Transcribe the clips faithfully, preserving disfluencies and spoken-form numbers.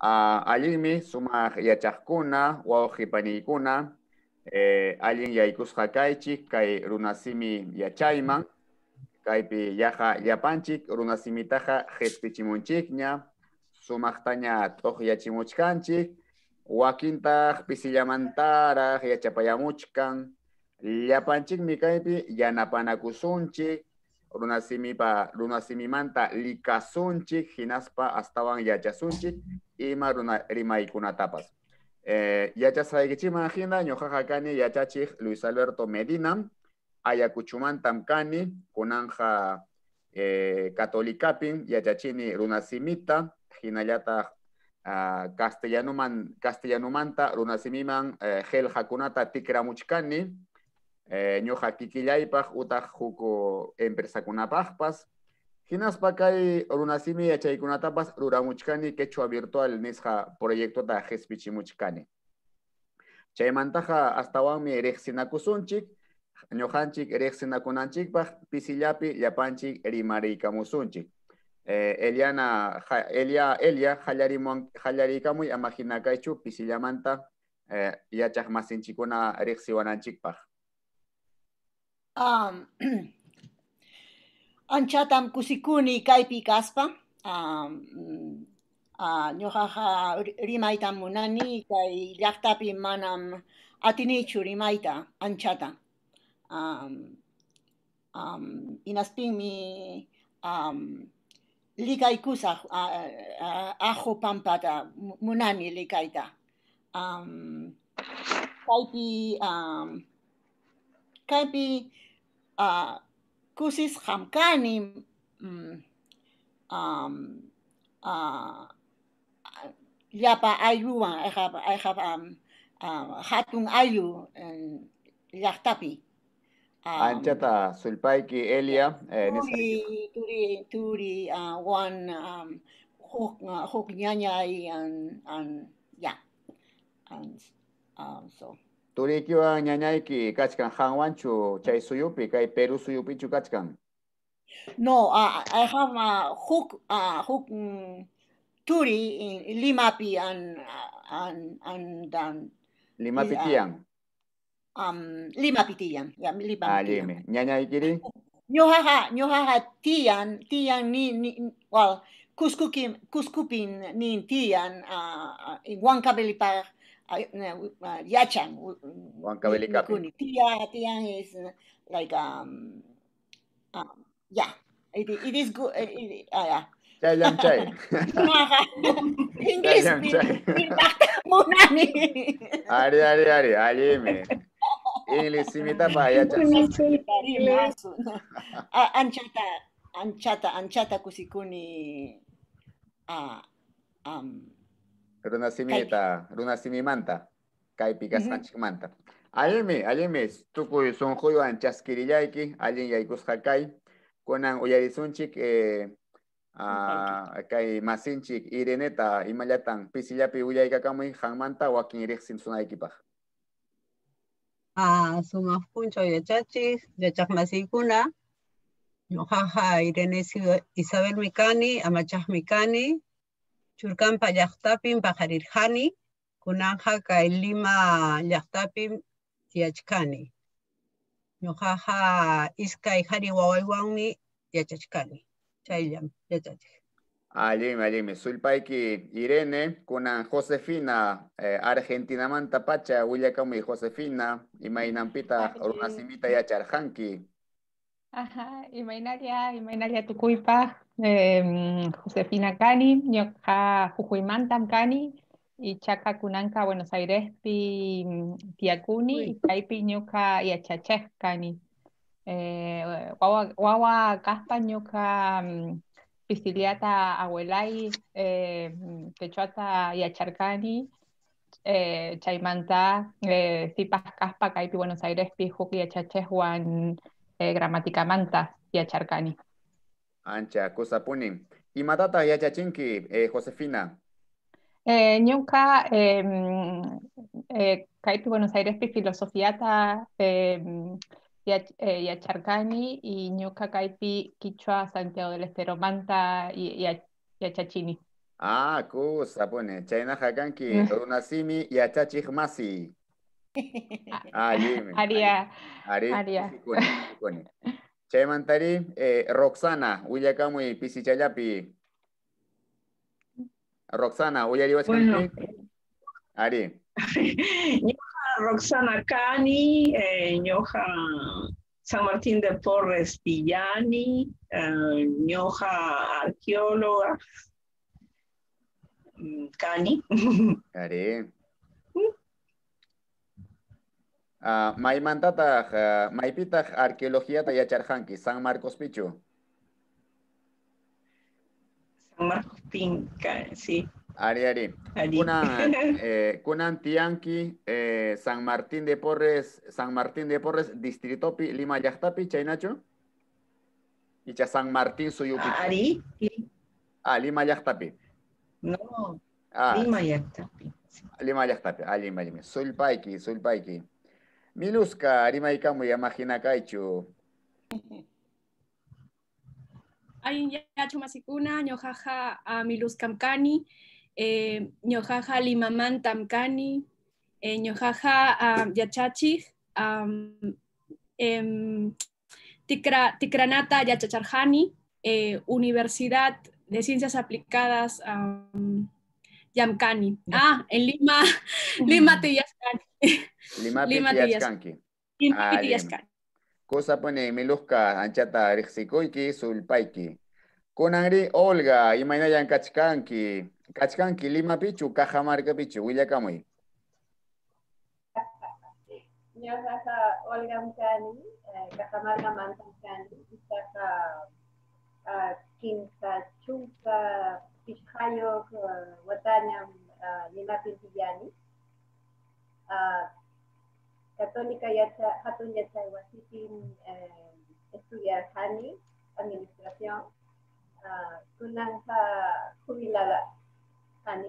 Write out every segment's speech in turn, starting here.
Allimi suma yachakuna, waujipanikuna, allin yaikusha kaichik, kai runasimi yachaiman, kaipi yaja yapanchik, runasimitaja gespichimunchikña, sumachtaña tohyachimuchkanchik, wakintaj pisillamantaraj yachapayamuchkan, yapanchik mikaipi yanapanakusunchik, runasimipa runasimimanta likasunchik, hinaspa astawan yachasunchik, ima runa rimaikunapas. Eh, yachasaykichima hina ñojaja kani yachachik Luis Alberto Medina, Ayacuchumantam kani, kunanja eh, Catolicapin, yachachini runasimita, hinallata uh, castellanuman castellanumanta runasimiman eh, gel hakunata tikramuchkani, eh, ñoja kikillaypaj utaj huku empresakunapajpas. Hinaspa kay runasimi yachaykunatapas ruramuchkani quechua virtual nisja proyectota jespichimuchkani. Chaymantaja astawanmi rejsinakusunchik, ñojanchik rejsinakunanchikpaj pisillapi yapanchik rimarikamusunchik. Eh, Eliana, ja, Elia, Elia, Jallarikamuy, Amaginakaichu, Pisillamanta, eh, Yachakmasinchikuna, Rixiwananchikpaj. Um, Anchatam Kusikuni, Kaipi Kaspa, um, uh, Nyohaha Rimaita Munani, Kai Yaktapi Manam Atinichu Rimaita, Anchata. Um, um, Inaspimi. Um, Likaikusa ajo pampata munani likaita. Um, kaipi um, kaipi uh, kusis hamkani um, uh, yapa ayuan I have I have um uh, hatun ayu um, yahtapi. Anchata sulpaiki Elia turi turi turi one um hok hok ñañay and and yeah and um so turi kiwa ñañayki kachkan hanwanchu chay suyupi kay Peru suyupi chu kachkan no uh, I have a hok uh, hok turi in Limapi and and and um, Limapi tiyan Um, lima pitian, ya lima pitian. Ñaña ikiri. Ñojaja, ñojaja tian, tian ni ni, well, kuskupin, kuskupin ni tian, ah, huancabelipa, yachan. Huancabelipa. Tian, tian is like um, um, yeah, it it is good, it, uh, yeah. Chayam chay. Inglés. Ari ari ari alime. Inglés imita pa ya Anchata anchata anchata kusikuni ah um runasimita runasimimanta kaipika sanchimanta. Alime alime tuku sonjoyo anchaskirillaiki alin yaikushakai konan uyarisunchik eh Ah, kay masinchik Ireneta imallatang pisillapi uyaykakamui hanmanta wakin riqsinsunaykipaj. Ah, sumaqpuncho yachachis, yachaqmasiykuna, ñuqaqa Irene Sido, Isabel Mikani, Amachas Mikani, churkanpa llaqtapin paqarirqani, kunanqa kay Lima llaqtapin yachkani. Ñuqaqa iskay qhari wawaywanmi yachachkani. Chayam, yachachik. Alime, alime. Sulpaiki Irene, kunan Josefina, eh, Argentina manta pacha, William Kaumi Josefina, imainampita, runasimita yacharjanki. Ajá, imainaria, imainaria tukuipa, eh, Josefina Kani, ñoka Jujuimantam Kani, y Chaca Kunanka, Buenos Aires, pi Tiacuni, y Kaipi ñoka Yachachek Kani. Eh, guagua, guagua caspa ñoca pisiliata abuelai eh, quechuata y acharcani eh, chaimanta eh, zipas caspa caipi Buenos Aires pijuki y achachejuan eh, gramaticamanta y acharcani ancha cosa puni y matata y achachinki eh, Josefina eh, ñoca eh, eh, caipi Buenos Aires pi filosofiata eh, y a Charcani y ñoca caipi quichua Santiago del Estero manta y a Chachini. Ah, cosa, pone. Chayna Hakanki, Runasimi y Achachich Masi. Aria. Aria. Chaymantari, Roxana, William Kaumi, Pisichayapi. Roxana, William Kaumi. Ari. Roxana Cani, Ñoja San Martín de Porres Pillani, Ñoja arqueóloga Cani. Ari. Maimantatag, Maipitaj arqueología Tayacharjanqui, San Marcos Pichu. San Marcos Pinca, sí. Ari, Ari. Kunan, eh, Kunan Tianqui, eh, San Martín de Porres, San Martín de Porres, Distritopi, Lima Yactapi, Chaynacho. Y ya San Martín Suyupi. Ari. Ah, Lima Yactapi. No, ah, Lima Yactapi. Sí. Lima Yactapi, ah, Lima Yactapi. Sulpaiki, Sulpaiki. Miluska, Arima y Kamu, Yamajina Kaichu. Ayin Yachu Masikuna, Ñojaja a Miluska Mkani. Eh, Ñojaja Limaman Tamkani, eh, Ñojaja uh, Yachachich, um, em, tikra, Tikranata Yachacharjani, eh, Universidad de Ciencias Aplicadas um, Yamkani. Ah, en Lima, Lima Tiyaskanki. Lima Tiyaskanki. Lima Tiyaskanki. Cosa pone Miluska, Anchata Rixikoiki, Sulpaiki. Conangri Olga, y Maynaria Kachkanki. Kachkanki, Lima Pichu, Cajamarca Pichu, Huilla Camuy. Yo saca Olga Mcani, Cajamarca Manta Mcani, y saca Quinta Chuca, Pichayo, Guataña, Lima Pintillani, Católica Yacha, Hatun Yacha, Guasitín, estudiar Hani, administración. Tunanja jubilada, Ani.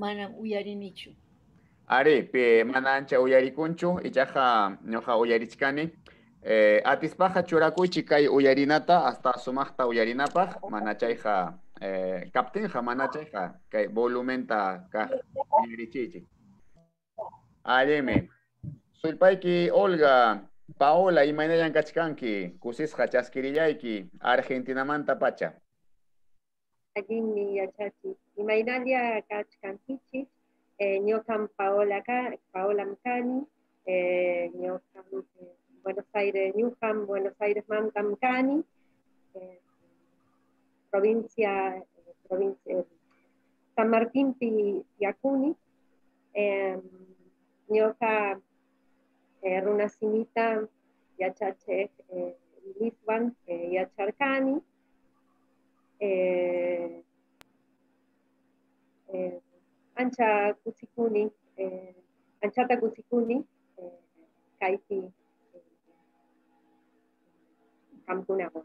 Mana uyarinichu. Ari, pe manancha uyarikunchu, ichaja noja uyarichkani. Atispaja churakuichikai uyarinata, hasta sumajta uyarinapaj, manachayja, captenja manachayja, que volumenta ka uyarichichi. Aleme. Sulpaiki Olga. Paola y Maynaria Kachkanki, Kusis Hachasquirillaiki, Argentina Manta Pacha. Agini Yachachi, y Maynaria Kachkankichi, Ñocan Paola Mcani, Ñocan Buenos Aires, Ñucan, Buenos Aires Manta Mcani, provincia, provincia San Martín Piacuni, Ñoca. Eh, Runasimita, Yachache, eh, Lisban, eh, Yacharcani, eh, eh, Ancha Kusikuni, eh, Anchata Kusikuni, eh, Kaiti, eh, Campunabo.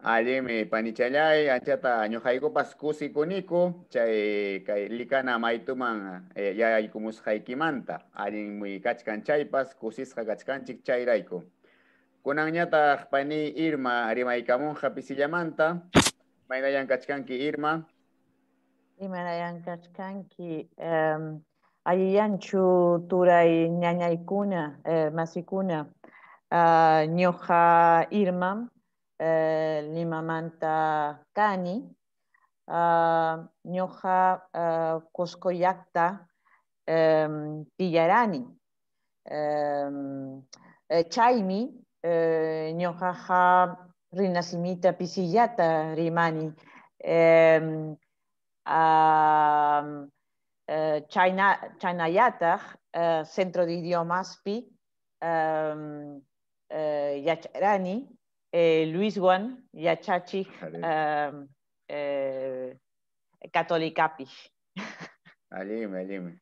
Aleme, Panichalay, Anchata, Añojaico Pascusikunico, Chay, Licana, Maituman, Yaykumus Haikimanta, Alin Mukachkan Chaypas, Kusisha Kachkanchik Chayraico. Kunañata, Pani Irma, Arimaicamonja Pisillamanta, Maynayan Kachkanki Irma. Maynayan Kachkanki, Ayanchu Turay Ñañaikuna, Masikuna, Ñoja Irma. Eh, Limamanta Cani, uh, Ñoja uh, Coscoyacta um, Pillarani, um, eh, Chaimi, eh, Ñojaja Rinacimita Pisillata Rimani, um, uh, eh, China, Chaynayata, uh, Centro de Idiomas Pi, um, eh, Yacharani, Eh, Luis Juan Yachachi uh, eh, Catolicapi. Alime, alime.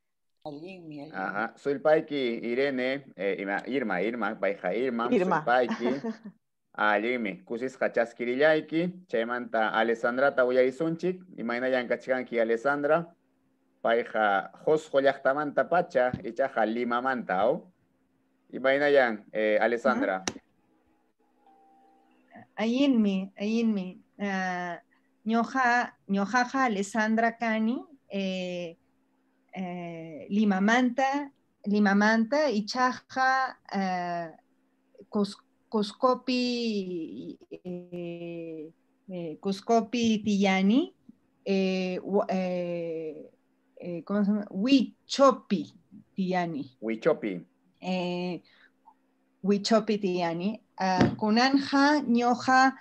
Alime, alime. Ajá. Sulpaiki, Irene, eh, Irma, Irma, Paija Irma, Irma. Sulpaiki, Alime, Kusis Hachaskirillaiki, Chaymanta Alessandra Tawayarisunchik, Imainayan Kachikanki Alessandra, Paija Josjo Yachtamanta Pacha, Ichaja Lima Mantao, Imainayan eh, Alessandra. Uh -huh. Ayinmi, Ayinmi, uh, Ñoja, Ñojaja Alessandra Cani, eh, eh, Limamanta, Limamanta, Ichaja, uh, Cos, Coscopi, eh, eh, Coscopi Tillani, eh, eh, eh, ¿cómo se llama? Huichopi Tillani. Huichopi. Eh, Huichopi Tillani. Uh, Kunanja, Ñoja,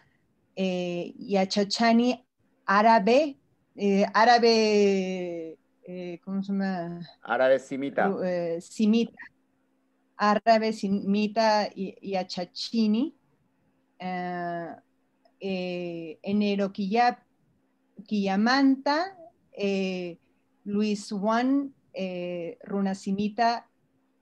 eh, Yachachani, árabe, eh, árabe, eh, ¿cómo se llama? Árabe simita. Uh, eh, simita. Árabe simita y, y achachini. Uh, eh, enero Quillamanta, eh, Luis Juan, eh, Runasimita,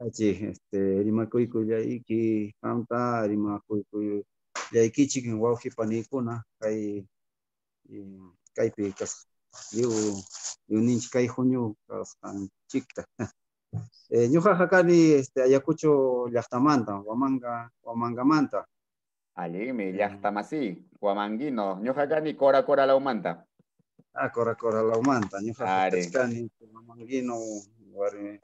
este, Rimacuico Yaiki, Panta, Rimacuico Yaiki, Chicken, Wauhi, Panicuna, Kai. Caipi, yo, yo ninch caijonio, castan chica. Yo jajacani, este Ayacucho, Yastamanta, Guamanga, Guamangamanta. Alime, Yastamasi, Guamanguino, yo jajacani, Cora Cora Laumanta. Ah, Cora Cora Laumanta, yo jajacani, Guamanguino, Guarmi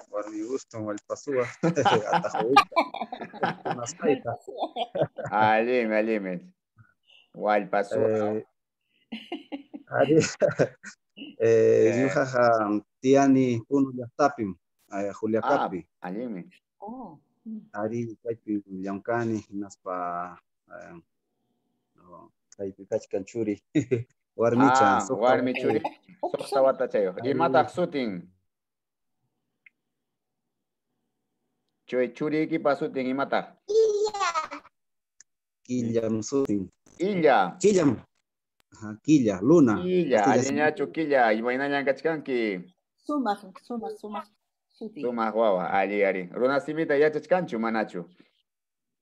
Gusto, Valpasúa, Atajoita, Mascaita. Alime, alime. Valpasúa. Ari, eh, Tiani, uno de Tapim, Julia Capi. Alime. Oh. Ari, Caipi, Yancani, Naspa, Caipi, Cachcanchuri, Guarmicha, Guarmichuri, Soxabatacheo, y Mata Sutin. Chuechuri, Kipa Sutin y Mata. Killam Sutin. Killam. Killam. Quilla, Luna. Quilla, Aleña Chuquilla, y Maynaria Cachcanqui. Suma, suma, suma. Suma, guava, ali, ari. Runasimita, Yachachcanchu, Manachu.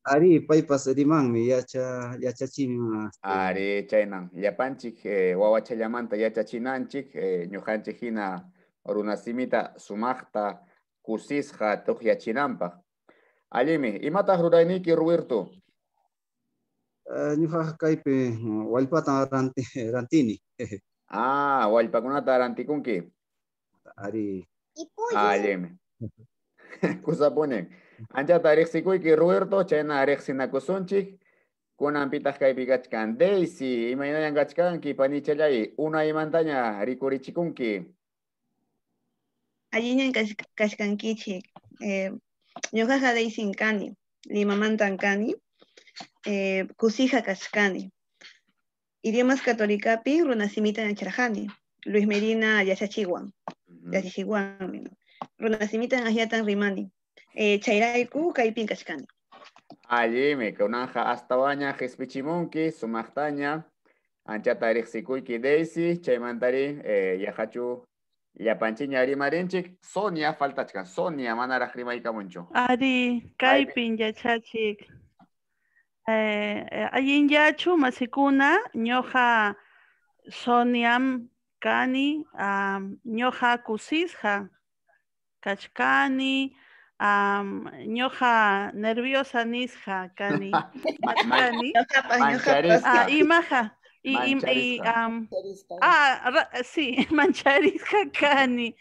Ari, Paipas, Rimán, Yacha, Yachachima. Ari, Chainan, Yapanchik, Guavachellamanta, Yachachinanchik, Ñujanchijina, Runasimita, Sumachta, Kusisja, Tojiachinampa. Alimi, y mata Ruraniki, Ruirtu. Ñuja Caipe, Walpata Rantini. Ah, Walpacunata Ranticunqui. Ari. Aleme. Cosa pone. Anchata Arexicuiqui, Roberto, Chena Arexinacusunchi, Kunampitas Caipicachcan, Daisy, Imainan Gachcanqui, Panichelay, Una y Mantaña, Ricurichicunqui. Allí en Cachcanquichi, Ñuja Daisy Incani, Limamantancani. Eh, Kusija Kashkani. Idiomas Católica Pi, Runasimitan Acharjani. Luis Medina Yachachihuan. Yachachihuan. Runasimitan Ajiatan Rimani. Chairaiku, Kaipin Kashkani. Alime, Kaunanja Astabaña, Jespichimonki, Sumachtaña, Anchata Erexikuiki Daisy, Chaimantari, Yahachu, Yapanchiña Arimarenchik, Sonia Faltachka, Sonia Manara Rimaika Moncho. Ari, Kaipin Yachachik. Allí en Yachu, Masicuna, Ñoja Soniam Cani, Ñoja Kusisja, Kachkani, Ñoja Nerviosa Nisja, Cani, Machkani, Imaja, y ah, sí, Mancharisja Cani,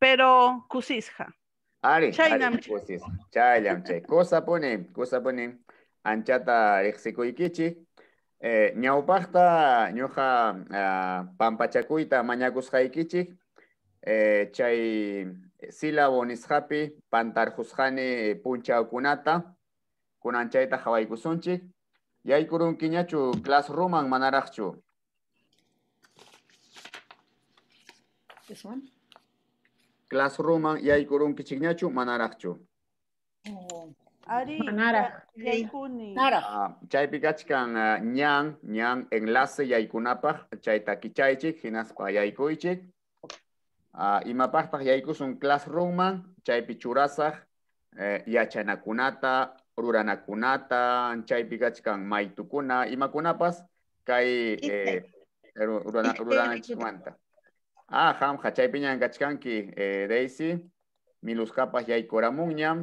pero Kusisja. Ari, Ari, Chayam, Chay. Cosa pone, cosa pone. Anchata Rexicoiquichi. Ñaupachta, Ñoja Pampachacuita, Mañacusjaiquichi. Chay Silabonishapi, Pantarjusjani, Puncha Ocunata. Kunanchaita Javaikusunchi. Yaikurun Kiñachu, Classrooman, Manarachu. This one? Classroom, Yaikurun Kichignachu, Manarachu. Ari, Manara. Yaikuni. Chay pikachkan ñan, ñan enlace yaikunapaj, chay takichaychik, hinaspa yaikuichik. Imapajpaj yaikusun classroomman, chay pichurasaj, yachanakunata, ruranakunata, chay pikachkan maitukuna, imakunapas, kay ruranachikuanta. Ah, ham, chay piñan kachkanki, Daisy, miluskapas yaikoramunñam.